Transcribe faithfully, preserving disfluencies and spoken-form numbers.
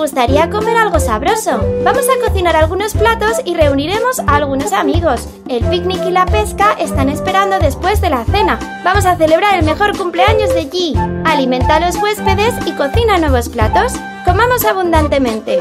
gustaría comer algo sabroso? Vamos a cocinar algunos platos y reuniremos a algunos amigos. El picnic y la pesca están esperando después de la cena. Vamos a celebrar el mejor cumpleaños de G. Alimenta a los huéspedes y cocina nuevos platos. Comamos abundantemente.